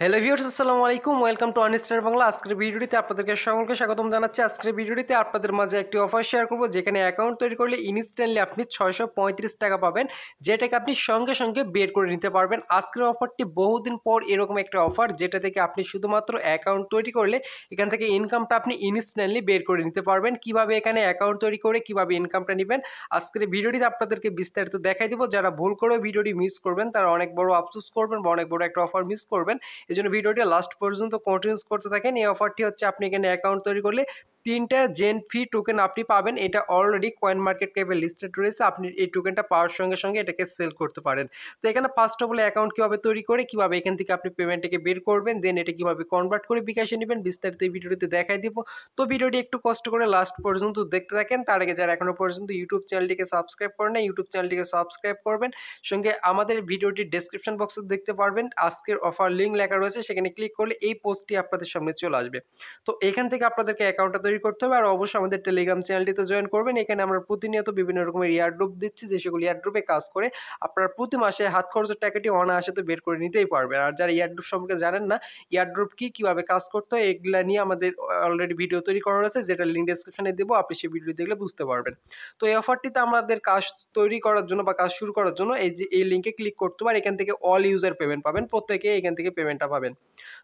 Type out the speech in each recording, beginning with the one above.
Hello viewers, আসসালামু আলাইকুম। Welcome to EarnStar Bangla. আজকের ভিডিওটিতে আপনাদেরকে সকলকে স্বাগতম জানাচ্ছি। আজকের ভিডিওটিতে আপনাদের মাঝে একটি অফার শেয়ার করব, যেখানে অ্যাকাউন্ট তৈরি করলে ইনস্ট্যান্টলি আপনি 635 টাকা পাবেন, যেটাকে আপনি সঙ্গে সঙ্গে বের করে নিতে পারবেন। আজকের অফারটি বহুদিন পর এরকম একটা অফার, যেটা থেকে আপনি শুধুমাত্র অ্যাকাউন্ট তৈরি করলে এখান থেকে ইনকামটা আপনি ইনস্ট্যান্টলি বের করে নিতে পারবেন। কিভাবে এখানে অ্যাকাউন্ট তৈরি করে কিভাবে ইনকামটা নেবেন আজকের ভিডিওটিতে আপনাদেরকে বিস্তারিত দেখাই দেব। যারা ভুল করে ভিডিওটি মিস করবেন তারা অনেক বড় আফসোস করবেন বা অনেক বড় একটা অফার মিস করবেন। এই জন্য ভিডিওটি লাস্ট পর্যন্ত কন্টিনিউ করতে থাকেন। এই অফারটি হচ্ছে আপনি এখানে অ্যাকাউন্ট তৈরি করলে 3টা জেনফি টোকেন আপনি পাবেন। এটা অলরেডি কয়েন মার্কেট ক্যাপে লিস্টেড রয়েছে। আপনি এই টোকেনটা পাওয়ার সঙ্গে সঙ্গে এটাকে সেল করতে পারেন। তো এখানে ফার্স্ট অফ অল অ্যাকাউন্ট কীভাবে তৈরি করে কীভাবে এখান থেকে আপনি পেমেন্টটাকে বের করবেন, দেন এটা কীভাবে কনভার্ট করে বিকাশে নেবেন বিস্তারিত এই ভিডিওটিতে দেখাই দিব। তো ভিডিওটি একটু কষ্ট করে লাস্ট পর্যন্ত দেখতে থাকেন। তার আগে যারা এখনও পর্যন্ত ইউটিউব চ্যানেলটিকে সাবস্ক্রাইব করেন না, ইউটিউব চ্যানেলটিকে সাবস্ক্রাইব করবেন। সঙ্গে আমাদের ভিডিওটির ডেসক্রিপশন বক্সে দেখতে পারবেন আজকের অফার লিঙ্ক লেখা রয়েছে, সেখানে ক্লিক করলে এই পোস্টটি আপনাদের সামনে চলে আসবে। তো এখান থেকে আপনাদেরকে অ্যাকাউন্টটা করতে হবে। আর অবশ্যই আমাদের টেলিগ্রাম চ্যানেলটিতে জয়েন করবেন। এখানে আমরা প্রতিনিয়ত বিভিন্ন রকমের এয়ারড্রপ দিচ্ছি, যে সেগুলো এয়ারড্রপে কাজ করে আপনারা প্রতি মাসে হাত খরচের টাকাটি অনায়াসে তো বের করে নিতেই পারবেন। আর যারা এয়ারড্রপ সম্পর্কে জানেন না, এয়ারড্রপ কি কীভাবে কাজ করতে হয় এগুলো নিয়ে আমাদের অলরেডি ভিডিও তৈরি করা রয়েছে, যেটা লিঙ্ক ডেসক্রিপশনে দেবো, আপনি সেই ভিডিও দেখলে বুঝতে পারবেন। তো এই অফারটিতে আমাদের কাজ তৈরি করার জন্য বা কাজ শুরু করার জন্য এই লিঙ্কে ক্লিক করতে পারেন। এখান থেকে অল ইউজার পেমেন্ট পাবেন, প্রত্যেকে এখান থেকে পেমেন্টটা পাবেন।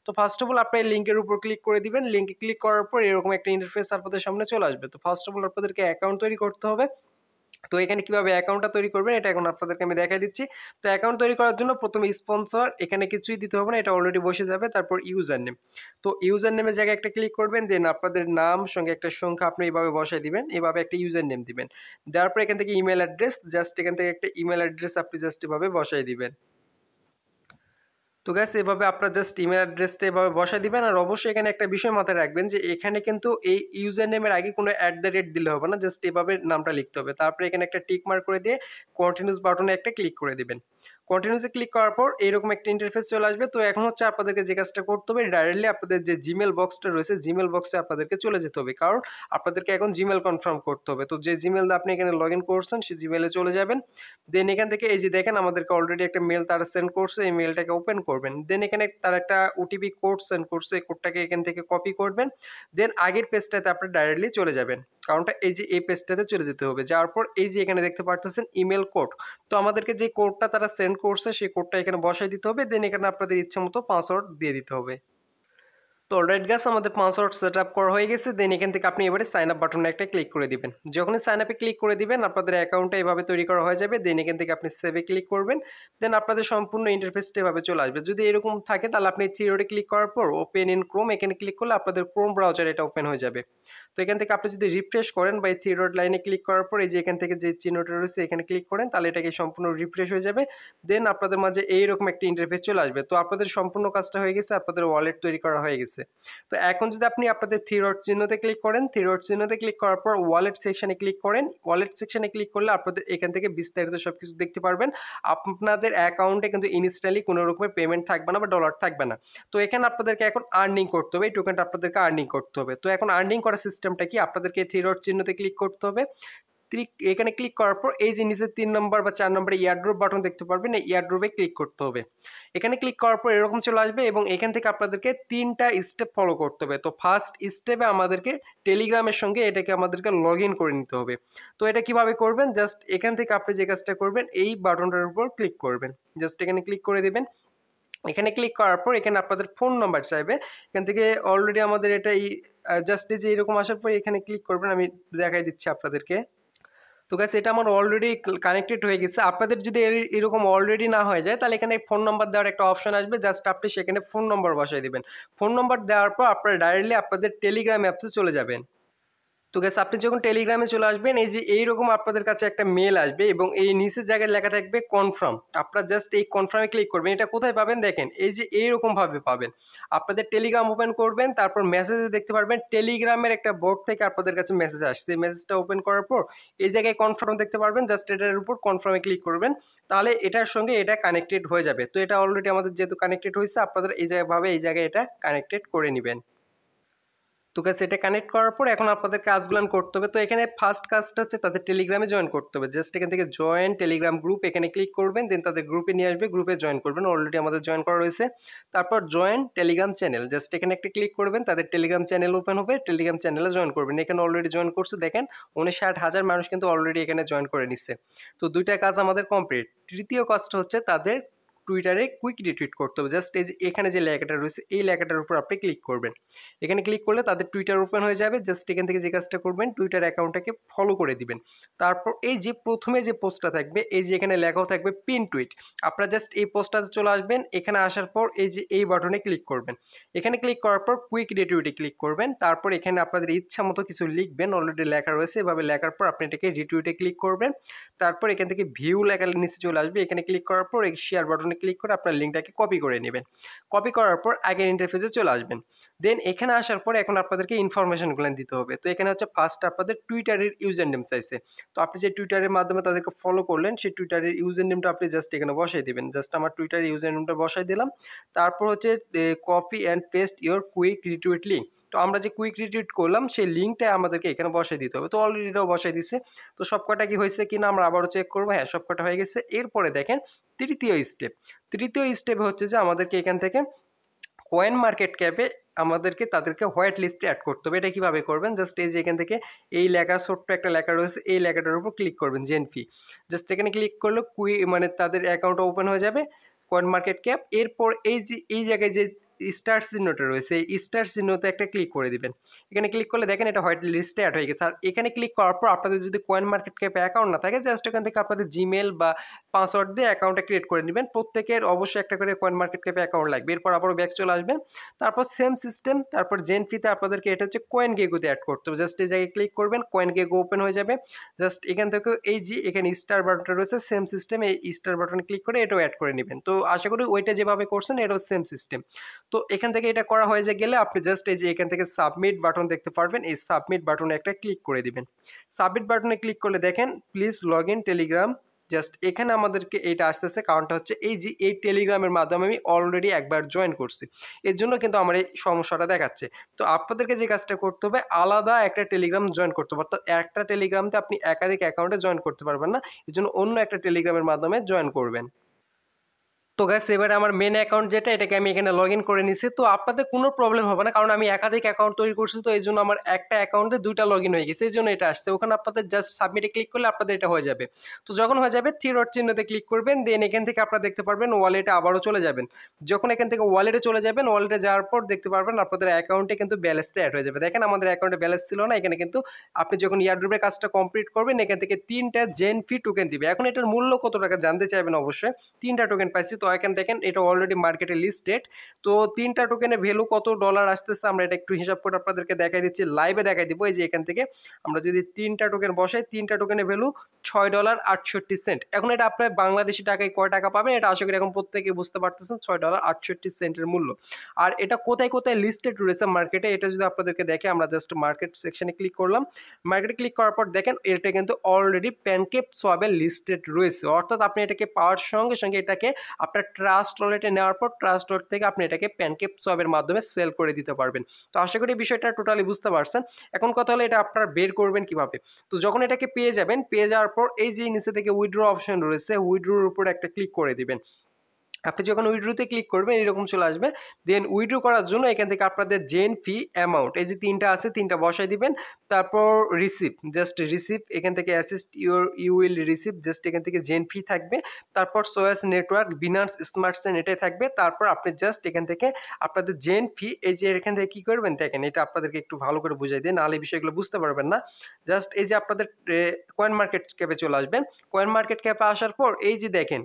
তো ফার্স্ট অফ অল আপনার লিঙ্কের উপর ক্লিক করে দিবেন। লিঙ্কে ক্লিক করার পর এরকম একটা ইন্টারফেস আপনাদের সামনে চলে আসবে। তো ফার্স্ট অফ অল আপনাদেরকে অ্যাকাউন্ট তৈরি করতে হবে। তো এখানে কীভাবে অ্যাকাউন্টটা তৈরি করবেন এটা এখন আপনাদেরকে আমি দেখাই দিচ্ছি। তো অ্যাকাউন্ট তৈরি করার জন্য প্রথমে স্পন্সর, এখানে কিছুই দিতে হবে না, এটা অলরেডি বসে যাবে। তারপর ইউজার নেম, তো ইউজার নেমের জায়গায় একটা ক্লিক করবেন। দেন আপনাদের নাম সঙ্গে একটা সংখ্যা আপনি এইভাবে বসাই দিবেন, এভাবে একটা ইউজার নেম দিবেন। তারপর এখান থেকে ইমেল অ্যাড্রেস, জাস্ট এখান থেকে একটা ইমেল অ্যাড্রেস আপনি জাস্ট এভাবে বসাই দিবেন। তো গাইস এভাবে আপনার জাস্ট ইমেল অ্যাড্রেসটা এভাবে বসা দিবেন। আর অবশ্যই এখানে একটা বিষয় মাথায় রাখবেন যে এখানে কিন্তু এই ইউজার নেমের আগে কোনো @ দিলে হবে না, জাস্ট এভাবে নামটা লিখতে হবে। তারপরে এখানে একটা টিক মার্ক করে দিয়ে কন্টিনিউস বাটনে একটা ক্লিক করে দিবেন। কন্টিনিউসে ক্লিক করার পর এরকম একটা ইন্টারফেস চলে আসবে। তো এখন হচ্ছে আপনাদেরকে যে কাজটা করতে হবে, ডাইরেক্টলি আপনাদের যে জিমেল বক্সটা রয়েছে জিমেল বক্সে আপনাদেরকে চলে যেতে হবে, কারণ আপনাদেরকে এখন জিমেল কনফার্ম করতে হবে। তো যে জিমেল আপনি এখানে লগ ইন করছেন সেই জিমেলে চলে যাবেন। দেন এখান থেকে এই যে দেখেন আমাদেরকে অলরেডি একটা মেল তারা সেন্ড করছে, এই মেলটাকে ওপেন করবেন। দেন এখানে তার একটা ওটিপি কোড সেন্ড করছে, এই কোডটাকে এখান থেকে কপি করবেন। দেন আগের পেজটাতে আপনি ডাইরেক্টলি চলে যাবেন, কারণটা এই যে এই পেজটাতে চলে যেতে হবে। যাওয়ার পর এই যে এখানে দেখতে পাচ্ছেন ইমেল কোড, তো আমাদেরকে যে কোডটা তারা সেন্ড করছে সেই কোডটা এখানে বসায় দিতে হবে। দেন এখানে আপনাদের ইচ্ছা মতো পাসওয়ার্ড দিয়ে দিতে হবে। তো অলরেডি গাইস আমাদের পাসওয়ার্ড সেট আপ করা হয়ে গেছে। দেন এখান থেকে আপনি এবারে সাইন আপ বাটনে একটা ক্লিক করে দিবেন। যখনই সাইন আপে ক্লিক করে দিবেন আপনাদের অ্যাকাউন্টটা এভাবে তৈরি করা হয়ে যাবে। দেন এখান থেকে আপনি সেভে ক্লিক করবেন। দেন আপনাদের সম্পূর্ণ ইন্টারফেসটা এভাবে চলে আসবে। যদি এরকম থাকে তাহলে আপনি থ্রি ডটে ক্লিক করার পর ওপেন ইন ক্রোম, এখানে ক্লিক করলে আপনাদের ক্রোম ব্রাউজার এটা ওপেন হয়ে যাবে। তো এখান থেকে আপনি যদি রিফ্রেশ করেন বা এই থ্রি ডট লাইনে ক্লিক করার পর এই যে এখান থেকে যে চিহ্নটা রয়েছে এখানে ক্লিক করেন, তাহলে এটাকে সম্পূর্ণ রিফ্রেশ হয়ে যাবে। দেন আপনাদের মাঝে এইরকম একটা ইন্টারফেস চলে আসবে। তো আপনাদের সম্পূর্ণ কাজটা হয়ে গেছে, আপনাদের ওয়ালেট তৈরি করা হয়ে গেছে। তো এখন যদি আপনি আপনাদের থ্রি ডট চিহ্নতে ক্লিক করেন, থ্রি ডট চিহ্নতে ক্লিক করার পর ওয়ালেট সেকশানে ক্লিক করেন, ওয়ালেট সেকশানে ক্লিক করলে আপনাদের এখান থেকে বিস্তারিত সব কিছু দেখতে পারবেন। আপনাদের অ্যাকাউন্টে কিন্তু ইনস্ট্যান্টলি কোনো রকমের পেমেন্ট থাকবে না বা ডলার থাকবে না। তো এখানে আপনাদেরকে এখন আর্নিং করতে হবে, এই টোকেনটা আপনাদেরকে আর্নিং করতে হবে। তো এখন আর্নিং করার সিস্টেমটা কি, আপনাদেরকে থ্রি ডট চিহ্নতে ক্লিক করতে হবে। এখানে ক্লিক করার পর এই যে নিচে 3 নম্বর বা 4 নম্বরে এয়ারড্রপ বাটন দেখতে পারবেন, এই এয়ারড্রপে ক্লিক করতে হবে। এখানে ক্লিক করার পর এরকম চলে আসবে এবং এখান থেকে আপনাদেরকে 3টা স্টেপ ফলো করতে হবে। তো ফার্স্ট স্টেপে আমাদেরকে টেলিগ্রামের সঙ্গে এটাকে আমাদেরকে লগ ইন করে নিতে হবে। তো এটা কিভাবে করবেন, জাস্ট এখান থেকে আপনি যে কাজটা করবেন এই বাটনটার উপর ক্লিক করবেন, জাস্ট এখানে ক্লিক করে দেবেন। এখানে ক্লিক করার পর এখানে আপনাদের ফোন নাম্বার চাইবে, এখান থেকে অলরেডি আমাদের এটা জাস্ট এই যে এরকম আসার পর এখানে ক্লিক করবেন। আমি দেখাই দিচ্ছি আপনাদেরকে। তো গাইস এটা আমার অলরেডি কানেক্টেড হয়ে গেছে। আপনাদের যদি এরকম অলরেডি না হয়ে যায় তাহলে এখানে ফোন নম্বর দেওয়ার একটা অপশন আসবে, জাস্ট আপনি সেখানে ফোন নম্বর বসাই দেবেন। ফোন নম্বর দেওয়ার পর আপনারা ডাইরেক্টলি আপনাদের টেলিগ্রাম অ্যাপসে চলে যাবেন। তো গাইস আপনি যখন টেলিগ্রামে চলে আসবেন এই যে এইরকম আপনাদের কাছে একটা মেল আসবে এবং এই নিচের জায়গায় লেখা থাকবে কনফার্ম, আপনারা জাস্ট এই কনফার্মে ক্লিক করবেন। এটা কোথায় পাবেন দেখেন, এই যে এইরকমভাবে পাবেন। আপনাদের টেলিগ্রাম ওপেন করবেন, তারপর মেসেজে দেখতে পারবেন টেলিগ্রামের একটা বোর্ড থেকে আপনাদের কাছে মেসেজ আসছে। মেসেজটা ওপেন করার পর এই জায়গায় কনফার্ম দেখতে পারবেন, জাস্ট এটার উপর কনফার্মে ক্লিক করবেন, তাহলে এটার সঙ্গে এটা কানেক্টেড হয়ে যাবে। তো এটা অলরেডি আমাদের যেহেতু কানেক্টেড হয়েছে, আপনাদের এই জায়গায় এটা কানেক্টেড করে নেবেন। তো গাইস এটা কানেক্ট করার পর এখন আপনাদের কাজগুলো করতে হবে। তো এখানে ফার্স্ট কাজটা হচ্ছে তাদের টেলিগ্রামে জয়েন করতে হবে। জাস্ট এখান থেকে জয়েন টেলিগ্রাম গ্রুপ এখানে ক্লিক করবেন, দেন তাদের গ্রুপে নিয়ে আসবে, গ্রুপে জয়েন করবেন। অলরেডি আমাদের জয়েন করা রয়েছে। তারপর জয়েন টেলিগ্রাম চ্যানেল, জাস্ট এখানে একটা ক্লিক করবেন, তাদের টেলিগ্রাম চ্যানেল ওপেন হবে, টেলিগ্রাম চ্যানেলে জয়েন করবেন। এখানে অলরেডি জয়েন করছে, দেখেন 59,000 মানুষ কিন্তু অলরেডি এখানে জয়েন করে নিচ্ছে। তো দুইটা কাজ আমাদের কমপ্লিট। তৃতীয় কাজটা হচ্ছে তাদের টুইটারে কুইক রিটুইট করতে হবে। জাস্ট এই যে এখানে যে লেখাটা রয়েছে এই লেখাটার উপর আপনি ক্লিক করবেন। এখানে ক্লিক করলে তাদের টুইটার ওপেন হয়ে যাবে। জাস্ট এখান থেকে যে কাজটা করবেন, টুইটার অ্যাকাউন্টটাকে ফলো করে দিবেন। তারপর এই যে প্রথমে যে পোস্টটা থাকবে, এই যে এখানে লেখাও থাকবে পিন টুইট, আপনারা জাস্ট এই পোস্টটাতে চলে আসবেন। এখানে আসার পর এই যে এই বাটনে ক্লিক করবেন, এখানে ক্লিক করার পর কুইক রিটুইটে ক্লিক করবেন। তারপর এখানে আপনাদের ইচ্ছা মতো কিছু লিখবেন, অলরেডি লেখা রয়েছে। এভাবে লেখার পর আপনি এটাকে রিটুইটে ক্লিক করবেন। তারপর এখান থেকে ভিউ লেখা নিচে চলে আসবে, এখানে ক্লিক করার পর এই শেয়ার বাটনে ক্লিক করে আপনার লিঙ্কটাকে কপি করে নেবেন। কপি করার পর আগের ইন্টারফেসে চলে আসবেন। দেন এখানে আসার পর এখন আপনাদেরকে ইনফরমেশনগুলো দিতে হবে। তো এখানে হচ্ছে ফার্স্ট আপনাদের টুইটারের ইউজার নেম চাইছে। তো আপনি যে টুইটারের মাধ্যমে তাদেরকে ফলো করলেন সেই টুইটারের ইউজার নেমটা আপনি জাস্ট এখানে বসাই দেবেন। জাস্ট আমার টুইটারের ইউজার নেমটা বসাই দিলাম। তারপর হচ্ছে copy and paste your quick retweet link. তো আমরা যে কুইক রিটুইট করলাম সেই লিঙ্কটা আমাদেরকে এখানে বসাই দিতে হবে। তো অলরেডি এটাও বসাই দিচ্ছে। তো সব কটা কি হয়েছে কিনা আমরা আবারও চেক করবো। হ্যাঁ, সব কটা হয়ে গেছে। এরপরে দেখেন তৃতীয় স্টেপ হচ্ছে যে আমাদেরকে এখান থেকে কয়েন মার্কেট ক্যাপে আমাদেরকে তাদেরকে হোয়াইট লিস্টে অ্যাড করতে হবে। এটা কীভাবে করবেন, জাস্ট এই যে এখান থেকে এই লেখা ছোট্ট একটা লেখা রয়েছে, এই লেখাটার উপর ক্লিক করবেন, জেনফি। জাস্ট এখানে ক্লিক করলে তাদের অ্যাকাউন্ট ওপেন হয়ে যাবে কয়েন মার্কেট ক্যাপ। এরপর এই জায়গায় যে স্টার চিহ্নটা রয়েছে, এই স্টার চিহ্নতে একটা ক্লিক করে দিবেন। এখানে ক্লিক করলে দেখেন এটা হোয়াইট লিস্টে অ্যাড হয়ে গেছে। আর এখানে ক্লিক করার পর আপনাদের যদি কয়েন মার্কেট ক্যাপে অ্যাকাউন্ট না থাকে, জাস্ট এখান থেকে আপনাদের জিমেল বা পাসওয়ার্ড দিয়ে অ্যাকাউন্টটা ক্রিয়েট করে নেবেন। প্রত্যেকের অবশ্যই একটা করে কয়েন মার্কেট ক্যাপে অ্যাকাউন্ট লাগবে। এরপর আবারও ব্যাক চলে আসবেন, তারপর সেম সিস্টেম। তারপর জেনফিতে আপনাদেরকে এটা হচ্ছে কয়েন গেগোতে অ্যাড করতে হবে। জাস্ট এই জায়গায় ক্লিক করবেন, কয়েন গেগো ওপেন হয়ে যাবে। জাস্ট এখান থেকে এই যে এখানে স্টার বাটনটা রয়েছে, সেম সিস্টেম, এই স্টার বাটনে ক্লিক করে এটাও অ্যাড করে নেবেন। তো আশা করি ওইটা যেভাবে করছেন এটাও সেম সিস্টেম। তো এখান থেকে এটা করা হয়ে গেলে আপনি জাস্ট এই যে এখান থেকে সাবমিট বাটন দেখতে পারবেন, এই সাবমিট বাটনে একটা ক্লিক করে দিবেন। সাবমিট বাটনে ক্লিক করলে দেখেন please log in Telegram. Just এখানে আমাদেরকে এইটা আসতেছে, কারণটা হচ্ছে এই যে এই টেলিগ্রামের মাধ্যমে আমি অলরেডি একবার জয়েন করছি, এর জন্য কিন্তু আমার এই সমস্যাটা দেখাচ্ছে। তো আপনাদেরকে যে কাজটা করতে হবে, আলাদা একটা টেলিগ্রাম জয়েন করতে হবে। অর্থাৎ একটা টেলিগ্রামতে আপনি একাধিক অ্যাকাউন্টে জয়েন করতে পারবেন না, এর জন্য অন্য একটা টেলিগ্রামের মাধ্যমে জয়েন করবেন। তো গাইস এবারে আমার মেন অ্যাকাউন্ট যেটা, এটাকে আমি এখানে লগ ইন করে নিছি। তো আপনাদের কোনো প্রবলেম হবে না, কারণ আমি একাধিক অ্যাকাউন্ট তৈরি করছি। তো এই জন্য আমার একটা অ্যাকাউন্টে দুইটা লগ ইন হয়ে গেছে, এই জন্য এটা আসছে। ওখানে আপনাদের জাস্ট সাবমিটে ক্লিক করলে আপনাদের এটা হয়ে যাবে। তো যখন হয়ে যাবে থ্রি ডট চিহ্নতে ক্লিক করবেন, দেন এখান থেকে আপনারা দেখতে পারবেন ওয়ালেটে আবারও চলে যাবেন। যখন এখান থেকে ওয়ালেটে চলে যাবেন, ওয়ালেটে যাওয়ার পর দেখতে পারবেন আপনাদের অ্যাকাউন্টে কিন্তু ব্যালেন্সটা অ্যাড হয়ে যাবে। দেখেন আমাদের অ্যাকাউন্টে ব্যালেন্স ছিল না, এখানে কিন্তু আপনি যখন ইয়ারড্রপের কাজটা কমপ্লিট করবেন এখান থেকে 3টা জেনফি টোকেন দিবে। এখন এটার মূল্য কত টাকা জানতে চাইবেন, অবশ্যই 3টা টোকেন পাইছি। তো এখানে দেখেন এটা অলরেডি মার্কেটে লিস্টেড। তো 3টা টোকেনের ভ্যালু কত ডলার আসতেছে আমরা এটা একটু হিসাব করে আপনাদেরকে দেখাই দিচ্ছি, লাইভে দেখাই দিব। এই যে এখান থেকে আমরা যদি 3টা টোকেন বসাই, 3টা টোকেনের ভ্যালু $6.68। এখন এটা আপনার বাংলাদেশি টাকায় কয় টাকা পাবেন এটা আশা করি এখন প্রত্যেকে বুঝতে পারতেছেন, $6.68 মূল্য। আর এটা কোথায় কোথায় লিস্টেড রয়েছে মার্কেটে এটা যদি আপনাদেরকে দেখে, আমরা জাস্ট মার্কেট সেকশনে ক্লিক করলাম। মার্কেটে ক্লিক করার পর দেখেন এটা কিন্তু অলরেডি প্যানকেপ সোয়াবে লিস্টেড রয়েছে। অর্থাৎ আপনি এটাকে পাওয়ার সঙ্গে সঙ্গে এটাকে আপনার ট্রাস্ট ওয়ালেটে নেওয়ার পর ট্রাস্ট ওয়ালেট থেকে আপনি এটাকে প্যানকেপ সোয়াবের মাধ্যমে সেল করে দিতে পারবেন। তো আশা করি বিষয়টা টোটালি বুঝতে পারছেন। এখন কথা হলো এটা আপনারা বের করবেন কিভাবে। তো যখন এটাকে পেয়ে যাবেন, পেয়ে যাওয়ার পর এই যে নিচে থেকে উইথড্র অপশন রয়েছে, উইথড্রোর উপর একটা ক্লিক করে দিবেন। আপনি যখন উইড্রোতে ক্লিক করবেন এরকম চলে আসবে। দেন উইড্রো করার জন্য এখান থেকে আপনাদের জেন ফি অ্যামাউন্ট এই যে 3টা আছে, 3টা বসাই দিবেন। তারপর রিসিভ, জাস্ট রিসিভ এখান থেকে assist you will receive, just এখান থেকে জেন ফি থাকবে। তারপর সোয়াস নেটওয়ার্ক বিনান্স স্মার্টসেন এটাই থাকবে। তারপর আপনি জাস্ট এখান থেকে আপনাদের জেন ফি এই যে এখান থেকে কী করবেন দেখেন, এটা আপনাদেরকে একটু ভালো করে বুঝাই দিন, নাহলে বিষয়গুলো বুঝতে পারবেন না। জাস্ট এই যে আপনাদের কয়েন মার্কেট ক্যাপে চলে আসবেন। কয়েন মার্কেট ক্যাপে আসার পর এই যে দেখেন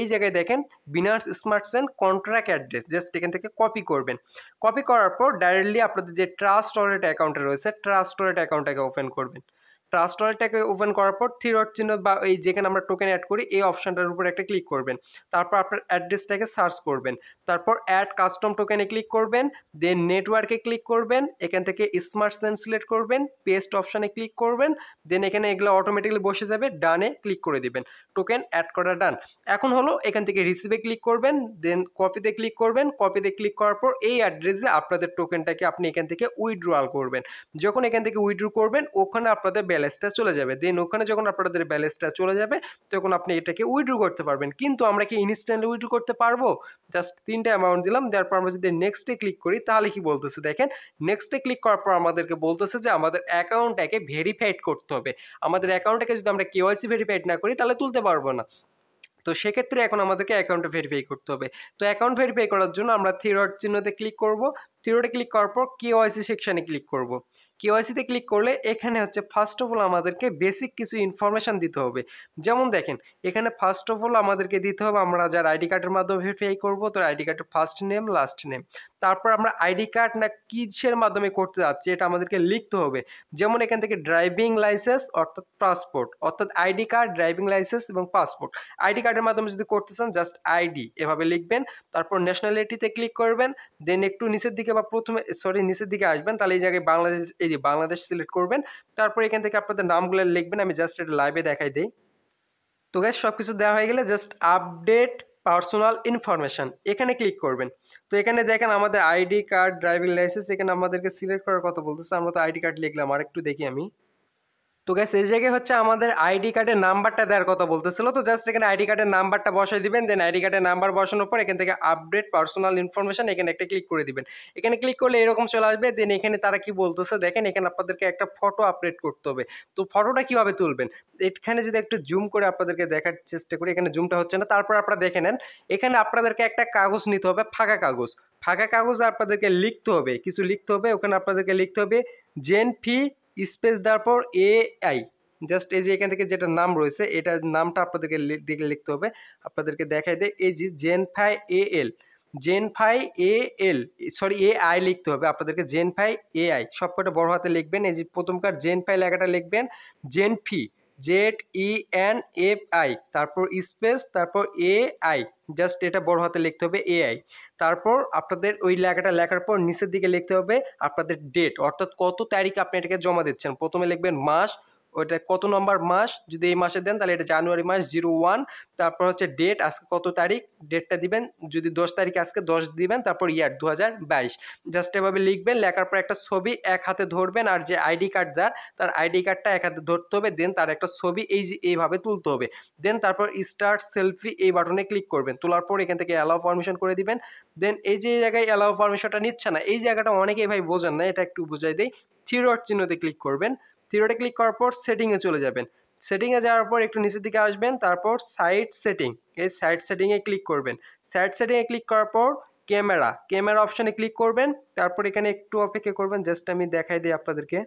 এই জায়গায় দেখেন Binance smart chain contract address, just এখান থেকে কপি করবেন। কপি করার পর ডাইরেক্টলি আপনাদের যে ট্রাস্ট ওয়ালেট অ্যাকাউন্টে রয়েছে, ট্রাস্ট ওয়ালেট অ্যাকাউন্টটাকে ওপেন করবেন। ট্রাস্ট ওয়ালেটটাকে ওপেন করার পর থ্রি ডট চিহ্ন বা এই যেখানে আমরা টোকেন অ্যাড করি এই অপশনটার উপর একটা ক্লিক করবেন, তারপর আপনার অ্যাড্রেসটাকে সার্চ করবেন, তারপর অ্যাড কাস্টম টোকেনে ক্লিক করবেন, দেন নেটওয়ার্কে ক্লিক করবেন, এখান থেকে স্মার্ট সেন্ড সিলেক্ট করবেন, পেস্ট অপশানে ক্লিক করবেন, দেন এখানে এগুলো অটোমেটিক্যালি বসে যাবে, ডানে ক্লিক করে দেবেন, টোকেন অ্যাড করা ডান। এখন হলো এখান থেকে রিসিভে ক্লিক করবেন, দেন কপিতে ক্লিক করবেন, কপিতে ক্লিক করার পর এই অ্যাড্রেসে আপনাদের টোকেনটাকে আপনি এখান থেকে উইথড্রয়াল করবেন। যখন এখান থেকে উইথড্র করবেন ওখানে আপনাদের ব্যালেন্সটা চলে যাবে, দেন ওখানে যখন আপনাদের ব্যালেন্সটা চলে যাবে তখন আপনি এটাকে উইথড্র করতে পারবেন। কিন্তু আমরা কি ইনস্ট্যান্টলি উইথড্র করতে পারবো? জাস্ট তিনটা অ্যামাউন্ট দিলাম, দেওয়ার পর আমরা যদি নেক্সটে ক্লিক করি তাহলে কি বলতেছে দেখেন, নেক্সটে ক্লিক করার পর আমাদেরকে বলতেছে যে আমাদের অ্যাকাউন্টটাকে ভেরিফাইড করতে হবে। আমাদের অ্যাকাউন্টটাকে যদি আমরা কেওয়াইসি ভেরিফাইড না করি তাহলে তুলতে পারবো না, তো সেক্ষেত্রে এখন আমাদেরকে অ্যাকাউন্টে ভেরিফাই করতে হবে। তো অ্যাকাউন্ট ভেরিফাই করার জন্য আমরা থ্রি ডট চিহ্নতে ক্লিক করব, থ্রি ডটে ক্লিক করার পর কেওয়াইসি সেকশানে ক্লিক করব। কেওয়াইসিতে ক্লিক করলে এখানে হচ্ছে ফার্স্ট অফ অল আমাদেরকে বেসিক কিছু ইনফরমেশান দিতে হবে। যেমন দেখেন এখানে ফার্স্ট অফ অল আমাদেরকে দিতে হবে, আমরা যার আইডি কার্ডের মাধ্যমে ভেরিফাই করবো তো আইডি কার্ডের ফার্স্ট নেম লাস্ট নেম, তারপর আমরা আইডি কার্ড না কিসের মাধ্যমে করতে যাচ্ছি এটা আমাদেরকে লিখতে হবে। যেমন এখান থেকে ড্রাইভিং লাইসেন্স অর্থাৎ পাসপোর্ট, অর্থাৎ আইডি কার্ড ড্রাইভিং লাইসেন্স এবং পাসপোর্ট, আইডি কার্ডের মাধ্যমে যদি করতে চান জাস্ট আইডি এভাবে লিখবেন, তারপর ন্যাশনালিটিতে ক্লিক করবেন, দেন একটু নিচের দিকে বা প্রথমে নিচের দিকে আসবেন, তাহলে এই জায়গায় বাংলাদেশ বাংলাদেশ সিলেক্ট করবেন, তারপর এখান থেকে আপনাদের নামগুলো লিখবেন। আমি জাস্ট এটা লাইভে দেখাই দিই। তো গাইস সবকিছু দেওয়া হয়ে গেলে জাস্ট আপডেট পার্সোনাল ইনফরমেশন এখানে ক্লিক করবেন। তো এখানে দেখেন আমাদের আইডি কার্ড ড্রাইভিং লাইসেন্স এখানে আমাদেরকে সিলেক্ট করার কথা বলতেছে, আমরা তো আইডি কার্ড লিখলাম, আর একটু দেখি আমি। তো গাইস এই জায়গায় হচ্ছে আমাদের আইডি কার্ডের নাম্বারটা দেওয়ার কথা বলতেছিল, তো জাস্ট এখানে আইডি কার্ডের নাম্বারটা বসাই দিবেন, দেন আইডি কার্ডের নাম্বার বসানোর পর এখান থেকে আপডেট পার্সোনাল ইনফরমেশন এখানে একটা ক্লিক করে দিবেন। এখানে ক্লিক করলে এরকম চলে আসবে, দেন এখানে তারা কি বলতেছে দেখেন, এখানে আপনাদেরকে একটা ফটো আপলোড করতে হবে। তো ফটোটা কীভাবে তুলবেন এখানে যদি একটু জুম করে আপনাদেরকে দেখার চেষ্টা করি, এখানে জুমটা হচ্ছে না, তারপর আপনারা দেখে নেন। এখানে আপনাদেরকে একটা কাগজ নিতে হবে, ফাঁকা কাগজ, ফাঁকা কাগজে আপনাদেরকে লিখতে হবে, কিছু লিখতে হবে, ওখানে আপনাদেরকে লিখতে হবে জেনফি স্পেস দেওয়ার পর এআই, জাস্ট এই যে এখান থেকে যেটা নাম রয়েছে এটা নামটা আপনাদেরকে লিখতে হবে। আপনাদেরকে দেখাই দেয় এই যে GenFi AL, GenFi AL sorry AI লিখতে হবে আপনাদেরকে, জেনফাই এআই সবকটা বড় হাতে লিখবেন। এই যে প্রথমকার জেনফাই লেখাটা লিখবেন, জেনফি ZENFI তারপর স্পেস তারপর এআই, জাস্ট এটা বড় হাতে লিখতে হবে এআই, তারপর আপনাদের ওই লেখাটা লেখার পর নিচের দিকে লিখতে হবে আপনাদের ডেট, অর্থাৎ কত তারিখে আপনি এটাকে জমা দিচ্ছেন। প্রথমে লিখবেন মাস, ওইটা কত নম্বর মাস, যদি এই মাসে দেন তাহলে এটা জানুয়ারি মাস 01, তারপর হচ্ছে ডেট আজকে কত তারিখ ডেটটা দিবেন, যদি 10 তারিখে আজকে 10 দিবেন, তারপর ইয়ার 2022, জাস্ট এভাবে লিখবেন। লেখার পর একটা ছবি এক হাতে ধরবেন, আর যে আইডি কার্ড যার তার আইডি কার্ডটা এক হাতে ধরতে হবে, দেন তার একটা ছবি এই যে এইভাবে তুলতে হবে, দেন তারপর স্টার্ট সেলফি এই বাটনে ক্লিক করবেন, তোলার পর এখান থেকে অ্যালাউ পারমিশন করে দিবেন। দেন এই যে জায়গায় অ্যালাউ পারমিশনটা নিচ্ছে না, এই জায়গাটা অনেকেই ভাই বোঝেন না, এটা একটু বুঝাই দেই। থ্রি ডট চিহ্নতে ক্লিক করবেন, থ্রিডে ক্লিক করার পর সেটিংয়ে চলে যাবেন, সেটিংয়ে যাওয়ার পর একটু নিচের দিকে আসবেন, তারপর সাইড সেটিং, এই সাইড সেটিংয়ে ক্লিক করবেন, সাইড সেটিংয়ে ক্লিক করার পর ক্যামেরা, ক্যামেরা অপশানে ক্লিক করবেন, তারপর এখানে একটু অপেক্ষা করবেন, জাস্ট আমি দেখাই দিই আপনাদেরকে।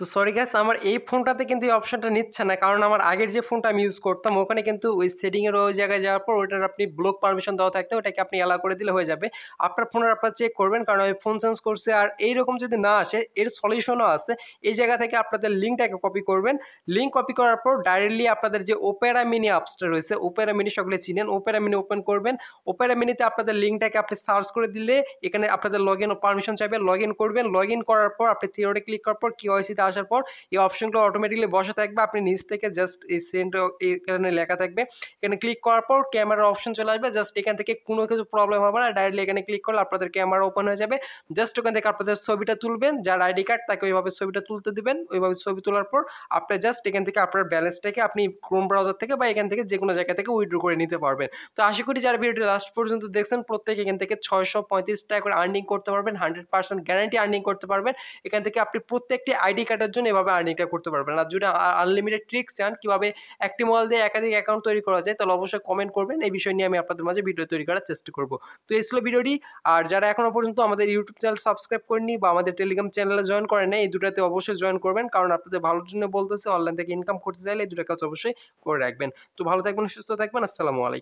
তো সরি গাইস আমার এই ফোনটাতে কিন্তু এই অপশানটা নিচ্ছে না, কারণ আমার আগের যে ফোনটা আমি ইউজ করতাম ওখানে কিন্তু ওই সেটিংয়ের ওই জায়গায় যাওয়ার পর ওটার আপনি ব্লক পারমিশন দেওয়া থাকতে ওটাকে আপনি অ্যালাউ করে দিলে হয়ে যাবে। আপনার ফোনের আপনার চেক করবেন, কারণ আমি ফোন চেঞ্জ করছি। আর এইরকম যদি না আসে এর সলিউশনও আছে, এই জায়গা থেকে আপনাদের লিঙ্কটাকে কপি করবেন, লিঙ্ক কপি করার পর ডাইরেক্টলি আপনাদের যে ওপেরা মিনি অ্যাপসটা রয়েছে, ওপেরা মিনি সকলে চিনেন, ওপেরা মিনি ওপেন করবেন, ওপেরা মিনিতে আপনাদের লিঙ্কটাকে আপনি সার্চ করে দিলে এখানে আপনাদের লগ ইন পারমিশন চাইবে, লগ ইন করবেন, লগ ইন করার পর আপনি থ্রিডে ক্লিক করার পর কেওয়াইসি আসার পর এই অপশনগুলো অটোমেটিকলি বসে থাকবে, আপনি নিচ থেকে জাস্ট এই সেন্টার এখানে লেখা থাকবে, এখানে ক্লিক করার পর ক্যামেরার অপশন চলে আসবে, জাস্ট এখান থেকে কোনো কিছু প্রবলেম হবে না, ডাইরেক্টলি এখানে ক্লিক করলে আপনাদের ক্যামেরা ওপেন হয়ে যাবে, জাস্ট ওখান থেকে আপনাদের ছবিটা তুলবেন, যার আইডি কার্ড তাকে ওইভাবে ছবিটা তুলতে দেবেন, ওইভাবে ছবি তোলার পর আপনি জাস্ট এখান থেকে আপনার ব্যালেন্সটাকে আপনি ক্রোম ব্রাউজার থেকে বা এখান থেকে যে কোনো জায়গা থেকে উইথড্র করে নিতে পারবেন। তো আশা করি যারা ভিডিওটি লাস্ট পর্যন্ত দেখছেন প্রত্যেকে এখান থেকে 635 টাকা করে আর্নিং করতে পারবেন, 100% গ্যারান্টি আর্নিং করতে পারবেন, এখান থেকে আপনি প্রত্যেকটি আইডি কার্ডের জন্য এভাবে আর্নিংটা করতে পারবেন। আর যদি আনলিমিটেড ট্রিক্স চান কীভাবে একটি মোবাইল দিয়ে একাধিক অ্যাকাউন্ট তৈরি করা যায় তাহলে অবশ্যই কমেন্ট করবেন, এই বিষয় নিয়ে আমি আপনাদের মাঝে ভিডিও তৈরি করার চেষ্টা করব। তো এই ছিল ভিডিওটি। আর যারা এখনও পর্যন্ত আমাদের ইউটিউব চ্যানেল সাবস্ক্রাইব করেনি বা আমাদের টেলিগ্রাম চ্যানেলে জয়েন করেন না, এই দুটাতে অবশ্যই জয়েন করবেন, কারণ আপনাদের ভালোর জন্য বলতেছে, অনলাইন থেকে ইনকাম করতে চাইলে এই দুটো কাজ অবশ্যই করে রাখবেন। তো ভালো থাকবেন, সুস্থ থাকবেন, আসসালামু আলাইকুম।